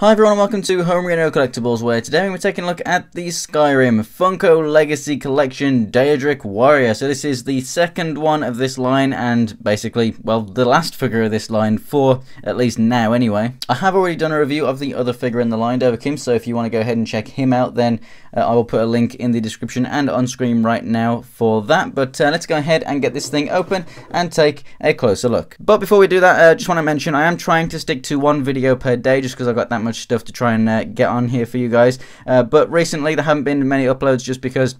Hi everyone and welcome to Homerino Collectibles, where today we're taking a look at the Skyrim Funko Legacy Collection Daedric Warrior. So this is the second one of this line and basically, well, the last figure of this line for at least now anyway. I have already done a review of the other figure in the line, Dovahkiin, so if you want to go ahead and check him out then I will put a link in the description and on screen right now for that. But let's go ahead and get this thing open and take a closer look. But before we do that, I just want to mention I am trying to stick to one video per day just because I've got that much stuff to try and get on here for you guys, but recently there haven't been many uploads just because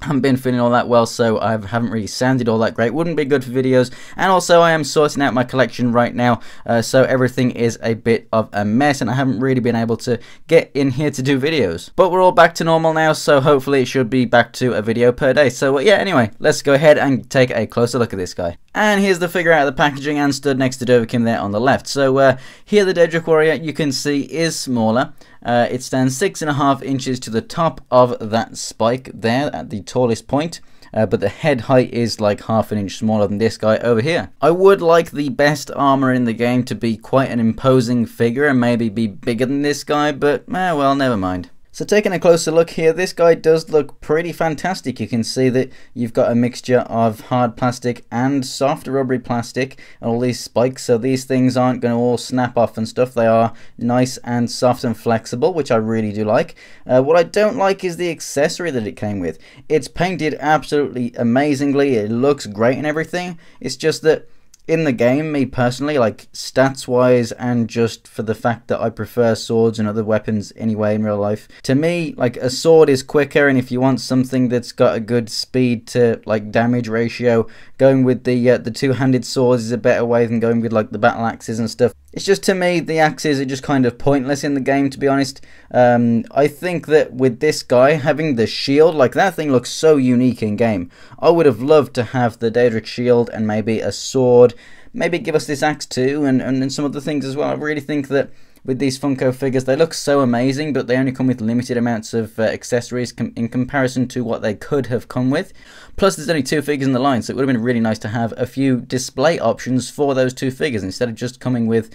I haven't been feeling all that well, so I haven't really sounded all that great. Wouldn't be good for videos, and also I am sorting out my collection right now, so everything is a bit of a mess and I haven't really been able to get in here to do videos. But we're all back to normal now, so hopefully it should be back to a video per day. So yeah, anyway, let's go ahead and take a closer look at this guy. And here's the figure out of the packaging and stood next to Dovahkiin there on the left. So here the Daedric Warrior, you can see, is smaller. It stands 6.5 inches to the top of that spike there at the tallest point. But the head height is like 1/2 inch smaller than this guy over here. I would like the best armor in the game to be quite an imposing figure and maybe be bigger than this guy, but well, never mind. So taking a closer look here, this guy does look pretty fantastic. You can see that you've got a mixture of hard plastic and soft rubbery plastic and all these spikes, so these things aren't going to all snap off and stuff. They are nice and soft and flexible, which I really do like. What I don't like is the accessory that it came with. It's painted absolutely amazingly, it looks great and everything, it's just that in the game, me personally, like stats-wise and just for the fact that I prefer swords and other weapons anyway in real life, to me, like a sword is quicker, and if you want something that's got a good speed to like damage ratio, going with the two-handed swords is a better way than going with like the battle axes and stuff. It's just, to me, the axes are just kind of pointless in the game, to be honest. I think that with this guy having the shield, like that thing looks so unique in game. I would have loved to have the Daedric shield and maybe a sword. Maybe give us this axe too and some other things as well. I really think that with these Funko figures, they look so amazing, but they only come with limited amounts of accessories in comparison to what they could have come with. Plus, there's only two figures in the line, so it would have been really nice to have a few display options for those two figures instead of just coming with,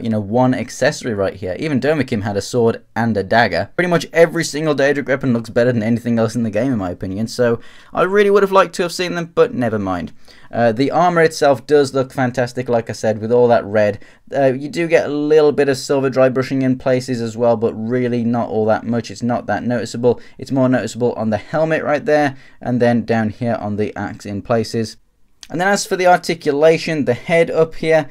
you know, one accessory right here. Even Dovahkiin had a sword and a dagger. Pretty much every single Daedric weapon looks better than anything else in the game, in my opinion, so I really would have liked to have seen them, but never mind. The armor itself does look fantastic, like I said, with all that red. You do get a little bit of silver dry brushing in places as well, but really not all that much. It's not that noticeable. It's more noticeable on the helmet right there, and then down here on the axe in places. And then as for the articulation, the head up here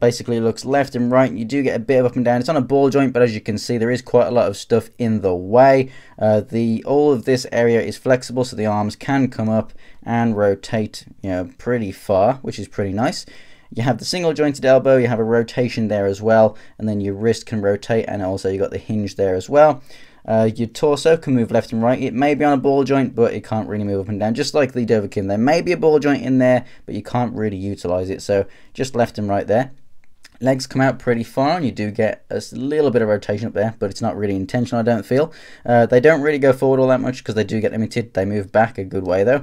basically looks left and right. You do get a bit of up and down. It's on a ball joint, but as you can see, there is quite a lot of stuff in the way. All of this area is flexible, so the arms can come up and rotate, you know, pretty far, which is pretty nice. You have the single jointed elbow, you have a rotation there as well, and then your wrist can rotate, and also you got the hinge there as well. Your torso can move left and right. It may be on a ball joint, but it can't really move up and down, just like the Dovahkiin. There may be a ball joint in there, but you can't really utilize it, so just left and right there. Legs come out pretty far, and you do get a little bit of rotation up there, but it's not really intentional, I don't feel. They don't really go forward all that much because they do get limited. They move back a good way, though.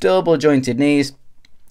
Double jointed knees.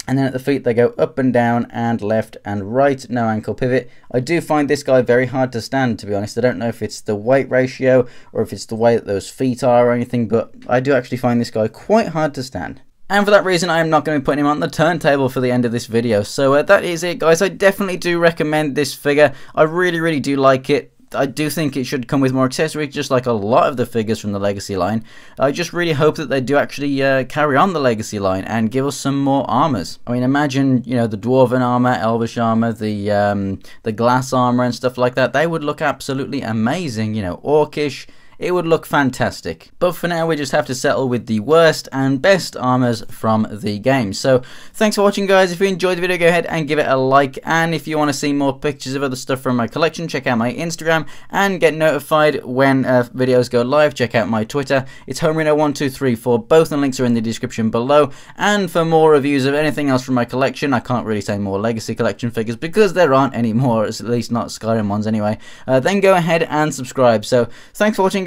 And then at the feet, they go up and down and left and right. No ankle pivot. I do find this guy very hard to stand, to be honest. I don't know if it's the weight ratio or if it's the way that those feet are or anything, but I do actually find this guy quite hard to stand. And for that reason, I am not going to be putting him on the turntable for the end of this video. So that is it, guys. I definitely do recommend this figure. I really, really do like it. I do think it should come with more accessories, just like a lot of the figures from the Legacy line. I just really hope that they do actually carry on the Legacy line and give us some more armors. I mean, imagine, you know, the Dwarven armor, Elvish armor, the glass armor and stuff like that. They would look absolutely amazing, you know, Orcish. It would look fantastic. But for now, we just have to settle with the worst and best armors from the game. So thanks for watching, guys. If you enjoyed the video, go ahead and give it a like, and if you want to see more pictures of other stuff from my collection, check out my Instagram and get notified when videos go live. Check out my Twitter. It's Homerino1234. Both the links are in the description below. And for more reviews of anything else from my collection, I can't really say more Legacy Collection figures because there aren't any more, at least not Skyrim ones anyway, then go ahead and subscribe. So thanks for watching,